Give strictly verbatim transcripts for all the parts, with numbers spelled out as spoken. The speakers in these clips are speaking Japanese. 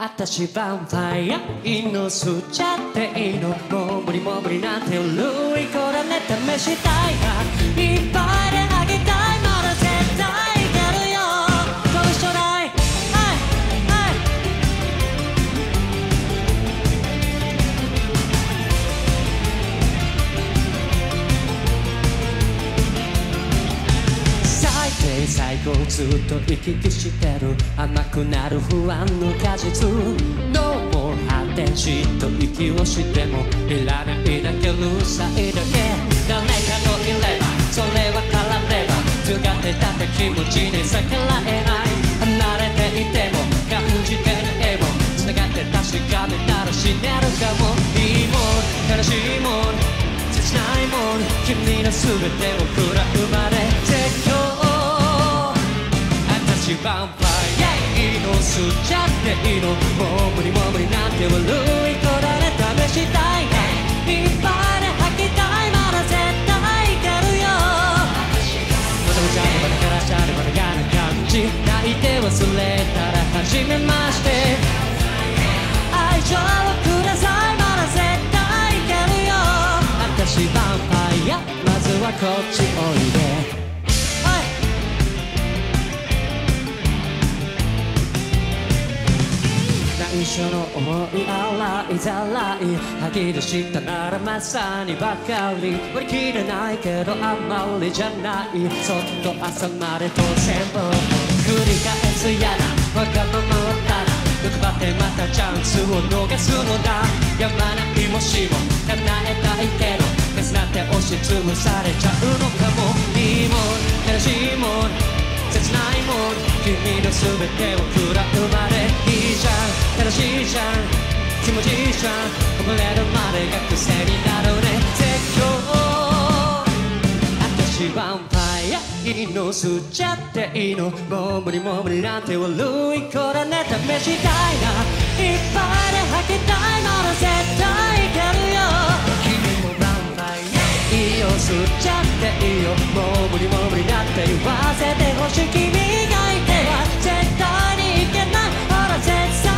私はヴァイアイのスジャテイのもう無理も無理なんてLouis Kolaね試したいがいっぱいであげたいまだ絶対いけるよどうしようだい 最低最高ずっと行き来してる甘くなる不安の果実どうも発展しと息をしてもいらないだけうるさいだけ誰かのいればそれは絡めば使ってたって気持ちに逆らえない離れていても感じてる絵もつながって確かめたら死ねるかもいいもん悲しいもん切ないもん君の全てを食らうまで絶叫私はヴァイアイのスジャテイのもう無理も無理なんて悪い子だね試したいねいっぱいで吐きたいまだ絶対いけるよまた無茶にまたからしゃれまた嫌な感じ泣いて忘れたら初めまして愛情をくださいまだ絶対いけるよ私はヴァイアイまずはこっちおいで一緒の思い洗いざらい吐き出したならまさにばかり割り切れないけどあまりじゃないそっと朝まで当然を繰り返すやだわがままだな欲張ってまたチャンスを逃すのだやまないもしも叶えたいけどかすなって押しつぶされちゃうのかもいいもん悲しいもん切ないもん君の全てを食らうまで楽しいじゃん気持ちいいじゃんこぼれるまでが癖になるね絶叫私はヴァイアイのスジャテイのもう無理も無理なんて悪い子だね試したいないっぱいで吐きたいなら絶対いけるよ君もヴァイアイのスジャテイをもう無理も無理だって言わせてほしい君がいては絶対にいけないほら絶対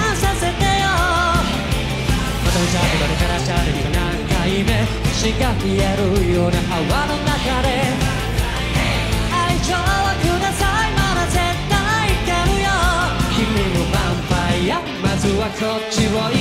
誰からしゃべりが何回目星が見えるような泡の中で愛情はくださいまだ絶対いけるよ君もヴァイアイまずはこっちを